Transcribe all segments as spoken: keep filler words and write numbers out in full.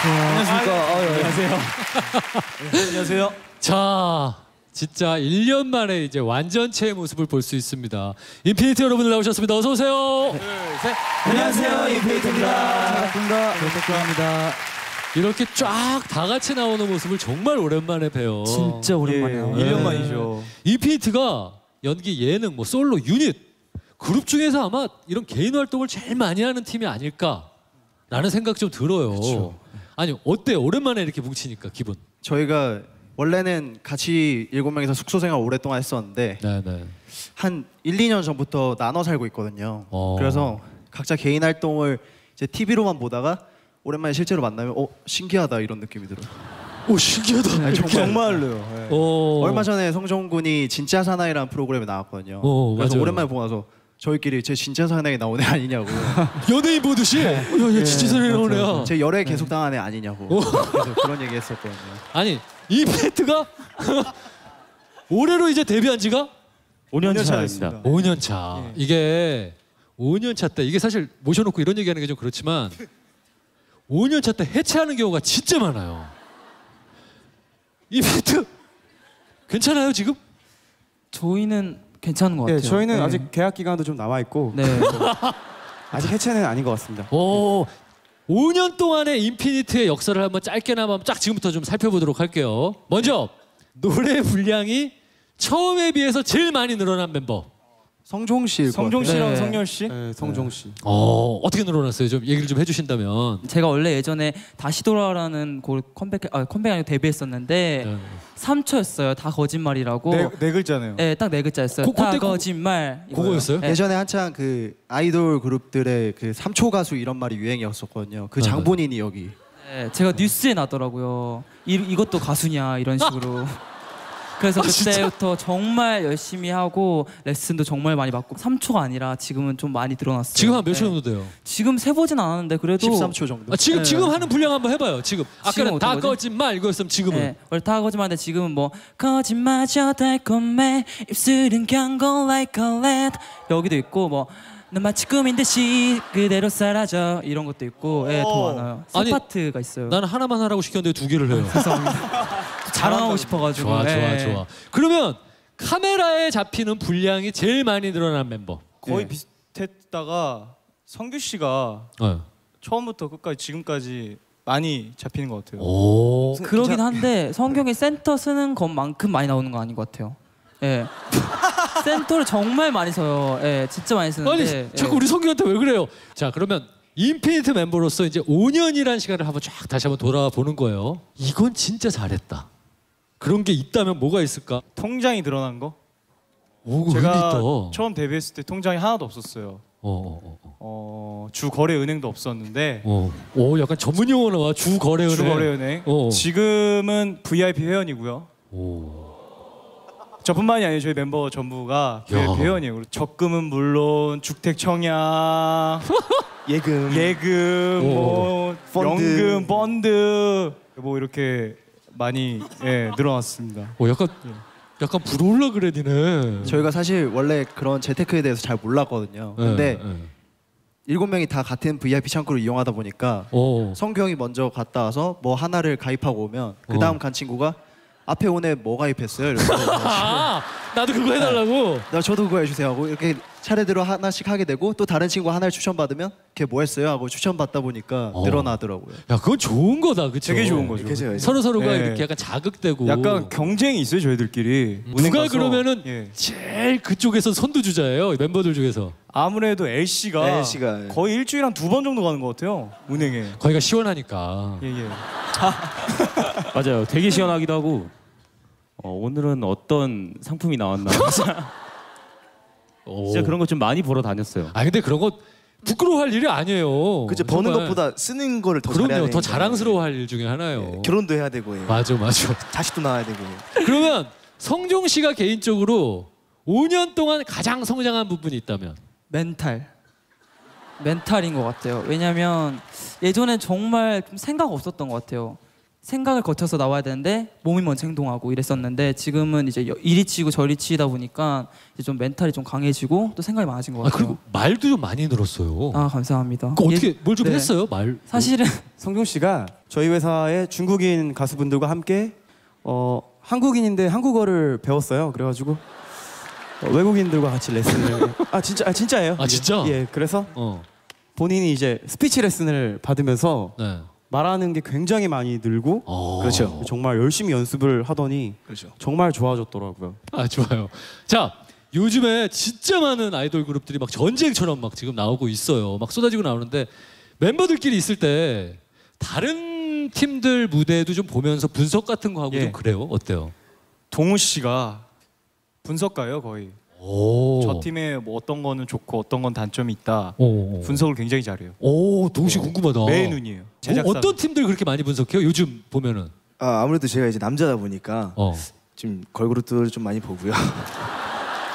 안녕하십니까. 아, 예. 안녕하세요. 네, 안녕하세요. 자, 진짜 일 년 만에 이제 완전체의 모습을 볼 수 있습니다. 인피니트 여러분들 나오셨습니다. 어서 오세요. 둘, 셋. 안녕하세요, 인피니트입니다. 반갑습니다. 반갑습니다. 이렇게 쫙 다 같이 나오는 모습을 정말 오랜만에 봬요. 진짜 오랜만이에요. 예, 일 년 만이죠. 인피니트가 연기, 예능, 뭐 솔로, 유닛, 그룹 중에서 아마 이런 개인 활동을 제일 많이 하는 팀이 아닐까라는 생각 좀 들어요. 그쵸. 아니, 어때요? 오랜만에 이렇게 뭉치니까 기분. 저희가 원래는 같이 일곱 명이서 숙소 생활 오랫동안 했었는데 네네. 한 일, 이 년 전부터 나눠 살고 있거든요. 어. 그래서 각자 개인 활동을 이제 티비로만 보다가 오랜만에 실제로 만나면 어? 신기하다 이런 느낌이 들어요. 오, 신기하다. 아니, 정말로요. 네. 얼마 전에 성종 군이 진짜 사나이라는 프로그램에 나왔거든요. 오, 그래서 맞아요. 오랜만에 보고 나서 저희끼리 제 진짜 사나이 나온 애 아니냐고. 연예인 보듯이? 네. 야, 얘 진짜 사나이 나온 애야. 제 열애 계속 당한 애 아니냐고. 그래서 그런 얘기 했었거든요. 아니, 인피니트가 올해로 이제 데뷔한 지가 오 년 차입니다. 오 년 차. 네. 이게 오 년 차 때 이게 사실 모셔놓고 이런 얘기하는 게 좀 그렇지만 오 년 차 때 해체하는 경우가 진짜 많아요. 인피니트 괜찮아요 지금? 저희는 괜찮은 것 같아요. 네, 저희는 네. 아직 계약 기간도 좀 남아 있고 네. 아직 해체는 아닌 것 같습니다. 오, 네. 오 년 동안의 인피니트의 역사를 한번 짧게나마 쫙 지금부터 좀 살펴보도록 할게요. 먼저 노래 분량이 처음에 비해서 제일 많이 늘어난 멤버. 성종 씨. 성종 씨랑 네. 성열 씨? 네, 성종 씨. 어, 어떻게 늘어났어요? 좀 얘기를 좀 해주신다면. 제가 원래 예전에 다시 돌아라는 곡을 컴백, 아, 컴백 아니고 데뷔했었는데 네. 삼 초였어요. 다 거짓말이라고. 네, 네 글자네요. 네, 딱 네 글자였어요. 고, 다 거짓말. 그거였어요? 네. 예전에 한창 그 아이돌 그룹들의 그 삼 초 가수 이런 말이 유행이었었거든요. 그 장본인이 네. 여기. 네, 제가 네. 뉴스에 나더라고요. 이, 이것도 가수냐 이런 식으로. 아! 그래서 아, 그때부터 진짜? 정말 열심히 하고 레슨도 정말 많이 받고 삼 초가 아니라 지금은 좀 많이 늘어났어요. 지금 한 몇 초 정도 돼요? 지금 세보진 않았는데 그래도 십삼 초 정도? 아, 지금, 네. 지금 하는 분량 한번 해봐요. 지금 아까는 다 거짓말 이거였으면 지금은 네. 원래 다 거짓말인데 지금은 뭐 거짓말이야 달콤해 입술은 경고 like a lead 여기도 있고 뭐 난 마치 꿈인 듯이 그대로 사라져 이런 것도 있고 예, 더 많아요. 세 파트가 있어요. 나는 하나만 하라고 시켰는데 두 개를 해요. 죄송합니다. 자랑하고 싶어가지고. 좋아, 네. 좋아, 좋아. 그러면 카메라에 잡히는 분량이 제일 많이 늘어난 멤버. 거의 네. 비슷했다가 성규 씨가 네. 처음부터 끝까지 지금까지 많이 잡히는 것 같아요. 오. 그러긴 한데 성경이 센터 쓰는 것만큼 많이 나오는 건 아닌 것 같아요. 예. 센터를 정말 많이 써요. 예, 진짜 많이 쓰는데. 아니, 예. 자꾸 우리 성규한테 왜 그래요? 자, 그러면 인피니트 멤버로서 이제 오 년이라는 시간을 한번 쫙 다시 한번 돌아와 보는 거예요. 이건 진짜 잘했다. 그런 게 있다면 뭐가 있을까? 통장이 늘어난 거? 오, 제가 처음 데뷔했을 때 통장이 하나도 없었어요. 어, 어, 어, 주 거래 은행도 없었는데. 어, 오, 약간 전문 용어 나와. 주 거래 은행. 주 거래 은행. 어. 지금은 브이아이피 회원이고요. 오. 저뿐만이 아니에요. 저희 멤버 전부가 브이아이피 회원이에요. 적금은 물론 주택 청약, 예금, 예금, 오. 뭐 펀드. 연금, 펀드, 뭐 이렇게. 많이 예, 늘어났습니다. 오, 약간 약간 불올라 그래디네. 저희가 사실 원래 그런 재테크에 대해서 잘 몰랐거든요. 네, 근데 일곱 네. 명이 다 같은 브이아이피 창구를 이용하다 보니까 오. 성규 형이 먼저 갔다 와서 뭐 하나를 가입하고 오면 그 다음 간 친구가 앞에 오네 뭐 가입했어요? 이러면서 아, 나도 그거 해달라고? 나 저도 그거 해주세요 하고 이렇게 차례대로 하나씩 하게 되고 또 다른 친구가 하나를 추천받으면 걔 뭐 했어요? 하고 추천받다 보니까 어. 늘어나더라고요. 야, 그건 좋은 거다, 그쵸? 되게 좋은 거죠. 그쵸? 서로서로가 네. 이렇게 약간 자극되고 약간 경쟁이 있어요, 저희들끼리. 누가 그러면은 예. 제일 그쪽에서 선두주자예요, 멤버들 중에서. 아무래도 L씨가, L씨가 예. 거의 일주일에 한 두 번 정도 가는 것 같아요, 은행에. 거기가 시원하니까. 예, 예. 맞아요, 되게 시원하기도 하고 어, 오늘은 어떤 상품이 나왔나. 진짜 그런 거 좀 많이 보러 다녔어요. 아, 근데 그런 거 부끄러워할 일이 아니에요. 그죠, 버는 것보다 쓰는 거를 더 잘해야 돼요. 더 자랑스러워할 일 중에 하나예요. 네, 결혼도 해야 되고. 예. 맞아, 맞아. 자식도 낳아야 되고. 그러면 성종 씨가 개인적으로 오 년 동안 가장 성장한 부분이 있다면? 멘탈. 멘탈인 것 같아요. 왜냐면 예전엔 정말 생각 없었던 것 같아요. 생각을 거쳐서 나와야 되는데 몸이 먼저 행동하고 이랬었는데 지금은 이제 이리 치고 저리 치다 보니까 이제 좀 멘탈이 좀 강해지고 또 생각이 많아진 것 같아요. 아, 그리고 말도 좀 많이 늘었어요. 아, 감사합니다. 그 어떻게 뭘 좀 네. 했어요? 말. 사실은 성종 씨가 저희 회사의 중국인 가수분들과 함께 어, 한국인인데 한국어를 배웠어요. 그래가지고 어, 외국인들과 같이 레슨을. 아 진짜 아 진짜예요. 아 진짜. 예, 그래서 어. 본인이 이제 스피치 레슨을 받으면서. 네. 말하는 게 굉장히 많이 늘고 그렇죠. 정말 열심히 연습을 하더니 그렇죠. 정말 좋아졌더라고요. 아 좋아요. 자 요즘에 진짜 많은 아이돌 그룹들이 막 전쟁처럼 막 지금 나오고 있어요. 막 쏟아지고 나오는데 멤버들끼리 있을 때 다른 팀들 무대도 좀 보면서 분석 같은 거 하고 예. 좀 그래요? 어때요? 동우 씨가 분석가예요 거의. 오. 저 팀에 뭐 어떤 거는 좋고 어떤 건 단점이 있다. 오. 분석을 굉장히 잘해요. 오, 동우 씨 궁금하다. 매의 눈이에요. 제작사. 어, 어떤 팀들 그렇게 많이 분석해요? 요즘 보면은. 아, 아무래도 제가 이제 남자다 보니까 어. 지금 걸그룹들을 좀 많이 보고요.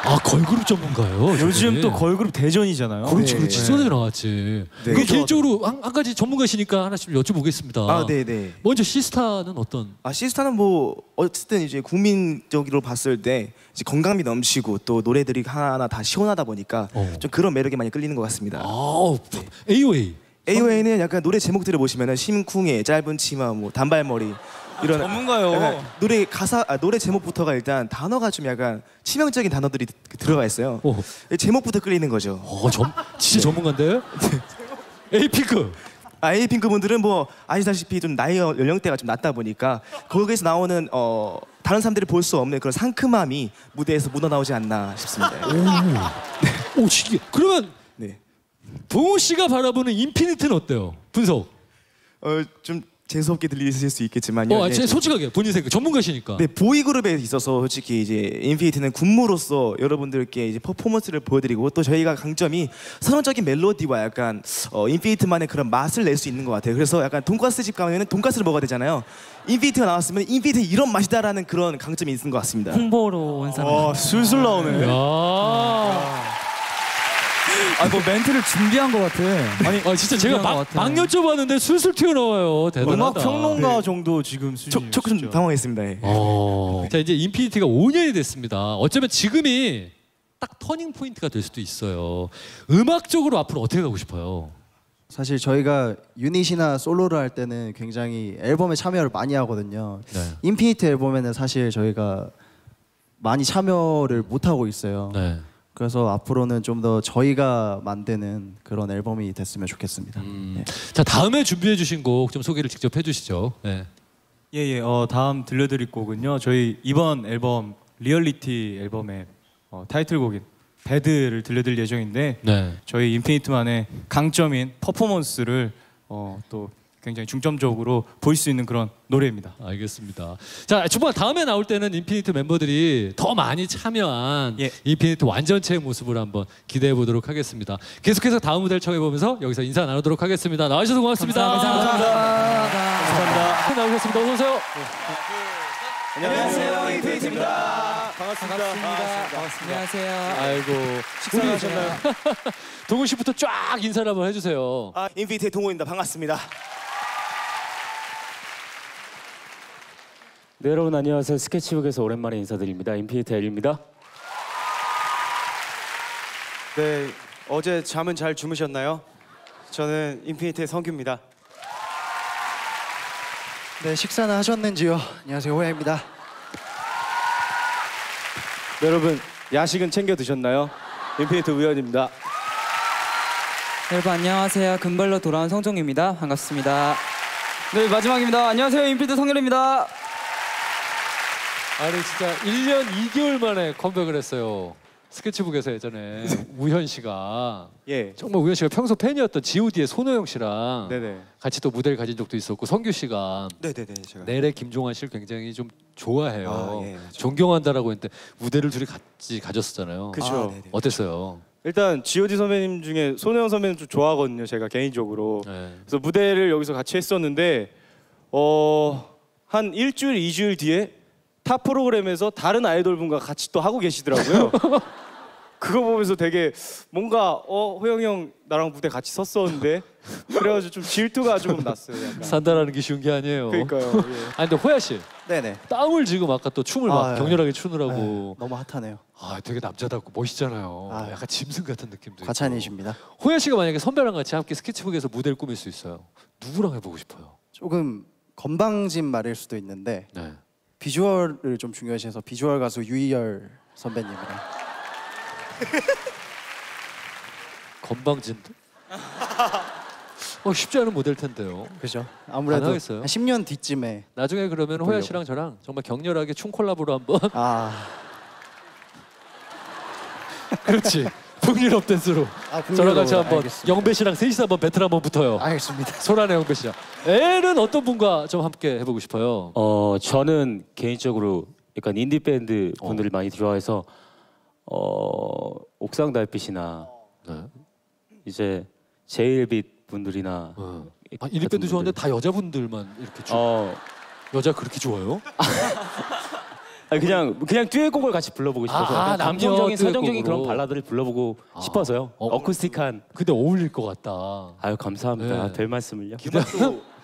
아, 걸그룹 전문가요? 요즘 또 걸그룹 대전이잖아요. 그렇지, 네. 그렇지. 손에 나왔지. 네. 그 개인적으로 한, 한 가지 전문가시니까 하나씩 여쭤보겠습니다. 아, 네, 네. 먼저 시스타는 어떤? 아, 시스타는 뭐 어쨌든 이제 국민적으로 봤을 때 이제 건강미 넘치고 또 노래들이 하나하나 다 시원하다 보니까 어. 좀 그런 매력에 많이 끌리는 것 같습니다. 아, 네. 에이오에이. 에이오에이는 약간 노래 제목들을 보시면은 심쿵에 짧은 치마, 뭐 단발머리. 이런 전문가요. 노래 가사 아, 노래 제목부터가 일단 단어가 좀 약간 치명적인 단어들이 들어가 있어요. 오. 제목부터 끌리는 거죠. 어, 점, 진짜 전문가인데? 에이핑크. 아, 에이핑크 분들은 뭐 아시다시피 좀 나이 연령대가 좀 낮다 보니까 거기에서 나오는 어, 다른 사람들이 볼 수 없는 그런 상큼함이 무대에서 묻어 나오지 않나 싶습니다. 오, 오, 신기해. 그러면 네. 동우 씨가 바라보는 인피니트는 어때요? 분석. 어, 좀. 재수없게 들리실 수 있겠지만요. 어, 제 네, 솔직하게 본인 생각. 전문가시니까. 네, 보이그룹에 있어서 솔직히 이제 인피니트는 군무로서 여러분들께 이제 퍼포먼스를 보여드리고 또 저희가 강점이 서정적인 멜로디와 약간 어, 인피니트만의 그런 맛을 낼 수 있는 것 같아요. 그래서 약간 돈가스 집 가면은 돈가스를 먹어야 되잖아요. 인피니트가 나왔으면 인피니트 이런 맛이다라는 그런 강점이 있는 것 같습니다. 홍보로 온 사람. 아, 술술 나오네. 아, 뭐 멘트를 준비한 것 같아. 아니, 아, 진짜 제가 막, 막 여쭤봤는데 술술 튀어나와요. 대단하다. 음악 평론가 네. 정도 지금 수준이에요. 조금 당황했습니다. 예. 자, 이제 인피니티가 오 년이 됐습니다. 어쩌면 지금이 딱 터닝 포인트가 될 수도 있어요. 음악적으로 앞으로 어떻게 가고 싶어요? 사실 저희가 유닛이나 솔로를 할 때는 굉장히 앨범에 참여를 많이 하거든요. 네. 인피니티 앨범에는 사실 저희가 많이 참여를 못 하고 있어요. 네. 그래서 앞으로는 좀 더 저희가 만드는 그런 앨범이 됐으면 좋겠습니다. 음. 네. 자, 다음에 준비해 주신 곡 좀 소개를 직접 해주시죠. 네. 예, 예. 어, 다음 들려드릴 곡은요. 저희 이번 앨범 리얼리티 앨범의 어, 타이틀곡인 배드를 들려드릴 예정인데 네. 저희 인피니트만의 강점인 퍼포먼스를 어, 또 굉장히 중점적으로 보일 수 있는 그런 노래입니다. 알겠습니다. 자, 정말 다음에 나올 때는 인피니트 멤버들이 더 많이 참여한 예. 인피니트 완전체의 모습을 한번 기대해 보도록 하겠습니다. 계속해서 다음 무대를 청해보면서 여기서 인사 나누도록 하겠습니다. 나와주셔서 고맙습니다. 감사합니다. 감사합니다. 감사합니다. 나오셨습니다. 어서 오세요. 네. 안녕하세요. 인피니트입니다. 반갑습니다. 반갑습니다. 반갑습니다. 안녕하세요. 아이고. 식사하셨나요? 동우 씨부터 쫙 인사를 한번 해주세요. 아, 인피니트의 동우입니다. 반갑습니다. 네, 여러분 안녕하세요. 스케치북에서 오랜만에 인사드립니다. 인피니트 L입니다. 네, 어제 잠은 잘 주무셨나요? 저는 인피니트의 성규입니다. 네, 식사는 하셨는지요? 안녕하세요, 호야입니다. 네, 여러분 야식은 챙겨 드셨나요? 인피니트 우현입니다. 여러분 안녕하세요. 금발로 돌아온 성종입니다. 반갑습니다. 네, 마지막입니다. 안녕하세요. 인피니트 성열입니다. 아니 진짜 일 년 이 개월 만에 컴백을 했어요. 스케치북에서 예전에 우현 씨가 예. 정말 우현 씨가 평소 팬이었던 지 오 디의 손호영 씨랑 네네. 같이 또 무대를 가진 적도 있었고 성규 씨가 네네네, 제가. 내래 김종환 씨를 굉장히 좀 좋아해요. 아, 예, 존경한다라고 했는데 무대를 둘이 같이 가졌었잖아요. 그렇죠. 아, 어땠어요? 일단 지 오 디 선배님 중에 손호영 선배님 좀 좋아하거든요. 제가 개인적으로. 네. 그래서 무대를 여기서 같이 했었는데 어, 한 일주일, 이주일 뒤에 타 프로그램에서 다른 아이돌 분과 같이 또 하고 계시더라고요. 그거 보면서 되게 뭔가 어 호영이 형 나랑 무대 같이 섰었는데 그래가지고 좀 질투가 조금 났어요. 약간. 산다라는 게 쉬운 게 아니에요. 그러니까요. 예. 아니 근데 호야 씨, 네네. 땀을 지금 아까 또 춤을 아, 막 예. 격렬하게 추느라고 예. 너무 핫하네요. 아 되게 남자답고 멋있잖아요. 아, 약간 짐승 같은 느낌도. 과찬이십니다. 호야 씨가 만약에 선배랑 같이 함께 스케치북에서 무대를 꾸밀 수 있어요. 누구랑 해보고 싶어요? 조금 건방진 말일 수도 있는데 네. 비주얼을 좀 중요시해서 비주얼 가수 유희열 선배님이랑. 건방진데? 어, 쉽지 않은 모델 텐데요. 그죠? 아무래도 한 십 년 뒤쯤에 나중에 그러면 돌려고. 호야 씨랑 저랑 정말 격렬하게 춤 콜라보로 한번. 아. 그렇지. 북유럽 댄스로. 아, 저랑 같이 한번 알겠습니다. 영배 씨랑 셋이서 한번 배틀 한번 붙어요. 알겠습니다. 소란의 영배 씨랑. 애는 어떤 분과 좀 함께 해보고 싶어요? 어, 저는 개인적으로 약간 인디 밴드 분들을 어. 많이 좋아해서. 어 옥상 달빛이나 네. 이제 제일빛 분들이나 네. 아, 인디밴드 좋아하는데 다 여자분들만 이렇게 주... 어 여자 그렇게 좋아요? 아니, 그냥 그냥 듀엣곡을 같이 불러보고 싶어서 아, 감정적인 서정적인 그런 발라드를 불러보고 아, 싶어서요. 어, 어쿠스틱한 근데 어울릴 것 같다. 아유 감사합니다. 네. 될 말씀을요.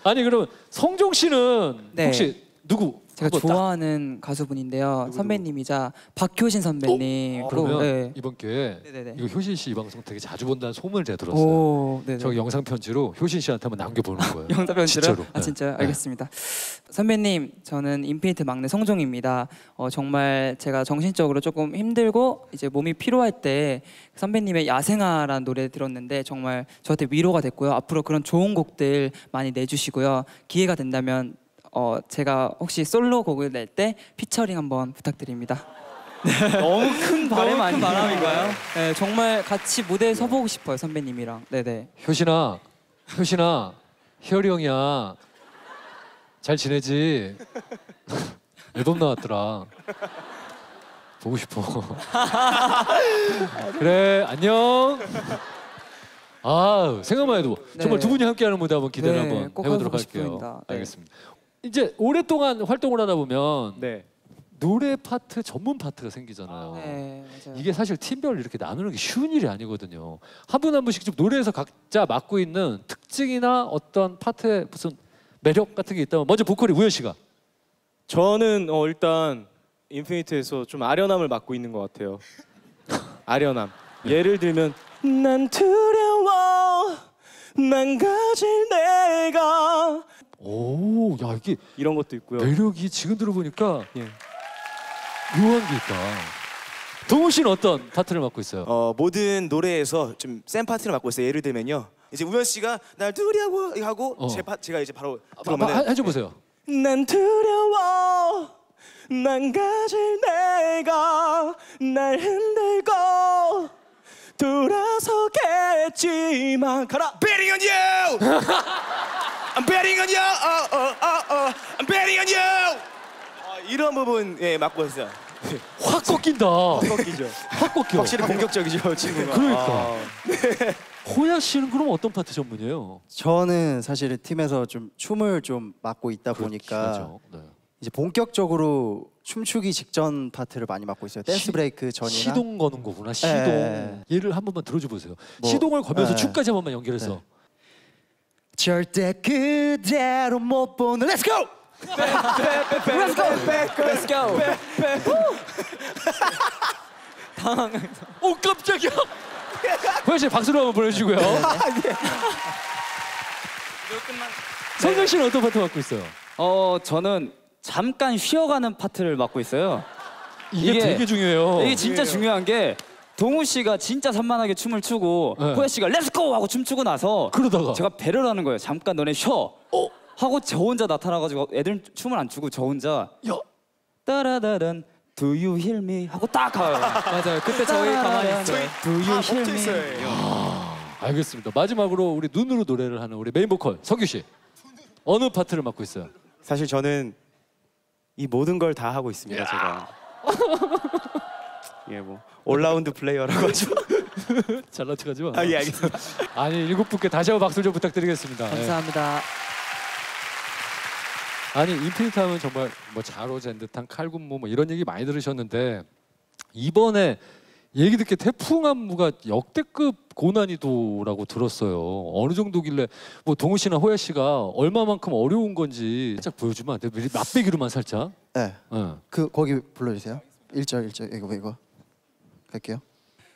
아니 그러면 성종 씨는 네. 혹시 누구? 제가 좋아하는 딱. 가수분인데요. 누구, 선배님이자 누구? 박효신 선배님. 어? 그러면 네. 이번 기회에 네네네. 이거 효신 씨 이 방송 되게 자주 본다는 소문을 제가 들었어요. 오, 저 영상 편지로 효신 씨한테 한번 남겨보는 거예요. 영상 편지로? 아 진짜요? 네. 알겠습니다. 선배님, 저는 인피니트 막내 성종입니다. 어, 정말 제가 정신적으로 조금 힘들고 이제 몸이 피로할 때 선배님의 야생아라는 노래 들었는데 정말 저한테 위로가 됐고요. 앞으로 그런 좋은 곡들 많이 내주시고요. 기회가 된다면. 어 제가 혹시 솔로 곡을 낼 때 피처링 한번 부탁드립니다. 네. 너무 큰 바람 아닌 바람인가요? 네, 정말 같이 무대에 서보고 싶어요 선배님이랑. 네네. 효신아, 효신아, 효리 형이야. 잘 지내지? 애돔 나왔더라. 보고 싶어. 그래, 안녕. 아 생각만 해도 네. 정말 두 분이 함께하는 무대 한번 기대를 네, 한번 해보도록 할게요. 네. 알겠습니다. 이제 오랫동안 활동을 하다 보면 네. 노래 파트, 전문 파트가 생기잖아요. 아, 네, 이게 사실 팀별로 이렇게 나누는 게 쉬운 일이 아니거든요. 한 분 한 분씩 좀 노래에서 각자 맡고 있는 특징이나 어떤 파트의 무슨 매력 같은 게 있다면 먼저 보컬이 우현 씨가. 저는 어, 일단 인피니트에서 좀 아련함을 맡고 있는 것 같아요. 아련함. 네. 예를 들면 난 두려워 망가질 내가 오, 야 이게 이런 것도 있고요. 매력이 지금 들어보니까 예. 묘한 게 있다. 동우 씨는 어떤 파트를 맡고 있어요? 어 모든 노래에서 좀 센 파트를 맡고 있어요. 예를 들면요, 이제 우현 씨가 날 두려워 하고 어. 제 파, 제가 이제 바로 들어보면 해줘 보세요. 난 두려워, 난 가질 내가 날 흔들고 돌아서겠지만 가라. Betting on you. I'm betting on you. Oh, oh, oh, oh. I'm betting on you. 어, 이런 부분 예 맡고 있어요. 확 꺾인다. 확 꺾이죠. 확 꺾여. 확실히 공격적이죠 친구가. 그러니까. 아. 네. 호야 씨는 그럼 어떤 파트 전문이에요? 저는 사실 팀에서 좀 춤을 좀 맡고 있다 보니까 네. 이제 본격적으로 춤추기 직전 파트를 많이 맡고 있어요. 댄스 시, 브레이크 전이나 시동 거는 거구나. 시동. 네. 얘를 한 번만 들어줘 보세요. 뭐, 시동을 걸면서 네. 춤까지 한 번만 연결해서. 네. 절대 그대로 못 보는 Let's go! Let's go! Let's go! 당황해서 오 깜짝이야! 호야 씨 박수로 한번 보내주시고요. 성규 씨는 어떤 파트 맡고 있어요? 어 저는 잠깐 쉬어가는 파트를 맡고 있어요. 이게, 이게 되게 중요해요. 이게 진짜 중요한 게 동우 씨가 진짜 산만하게 춤을 추고 네. 호야 씨가 렛츠고 하고 춤추고 나서 그러다가 제가 배려를 하는 거예요. 잠깐 너네 쉬어 어? 하고 저 혼자 나타나가지고 애들 춤을 안 추고 저 혼자 야. 따라다란 Do you hear me? 하고 딱 가요. 맞아요. 그때 저희 가만히 있어요. Do you hear me? 아, 알겠습니다. 마지막으로 우리 눈으로 노래를 하는 우리 메인 보컬 성규 씨 어느 파트를 맡고 있어요? 사실 저는 이 모든 걸 다 하고 있습니다. 야. 제가 예, 뭐 올라운드 플레이어라고 하죠. 잘라트 가지 마. 아, 예, 알겠습니다. 아니, 일곱 분께 다시 한번 박수 좀 부탁드리겠습니다. 감사합니다. 예. 아니, 인피니트 하면 정말 뭐 자로 잰 듯한 칼군무 뭐 이런 얘기 많이 들으셨는데 이번에 얘기 듣기에 태풍 안무가 역대급 고난이도라고 들었어요. 어느 정도길래 뭐 동우 씨나 호야 씨가 얼마만큼 어려운 건지 살짝 보여주면 안 돼요? 미리 맛배기로만 살짝. 네. 네. 그 거기 불러주세요. 일 절 일 절 이거 이거 갈게요.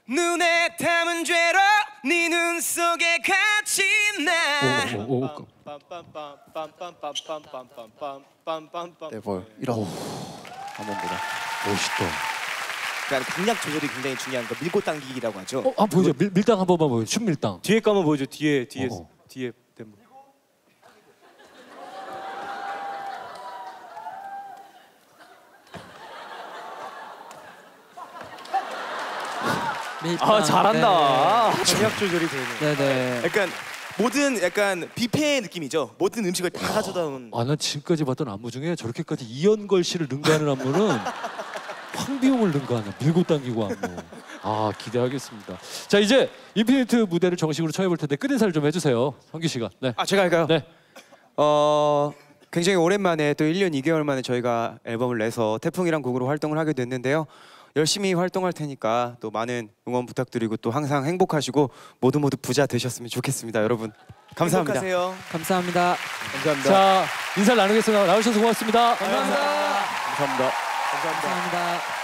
눈에 담은 죄로 네 눈 속에 갇힌 나. 오, 오, 오. 대박. 이런 한번 보자. 멋있다. 그러니까 강약 조절이 굉장히 중요한 거 밀고 당기기라고 하죠. 어, 아 보여줘. 밀, 밀당 한 번만 보여줘. 춤 밀당. 뒤에 거 한번 보여줘. 뒤에 뒤에 어허. 뒤에 댐. 아 잘한다. 네네. 강약 조절이 되네. 네네. 약간 모든 약간 뷔페의 느낌이죠. 모든 음식을 다 가져다 놓은. 아 난 지금까지 봤던 안무 중에 저렇게까지 이연걸 씨를 능가하는 안무는. 황비용을 능가하는 밀고 당기고 안무. 아 기대하겠습니다. 자 이제 인피니트 무대를 정식으로 청해볼 텐데 끝인사를 좀 해주세요. 성규 씨가. 네. 아 제가 할까요? 네. 어 굉장히 오랜만에 또 일 년 이 개월 만에 저희가 앨범을 내서 태풍이란 곡으로 활동을 하게 됐는데요. 열심히 활동할 테니까 또 많은 응원 부탁드리고 또 항상 행복하시고 모두 모두 부자 되셨으면 좋겠습니다. 여러분 감사합니다. 행복하세요. 감사합니다. 감사합니다. 자 인사를 나누겠습니다. 나오셔서 고맙습니다. 감사합니다. 감사합니다. 감사합니다. 감사합니다. 감사합니다.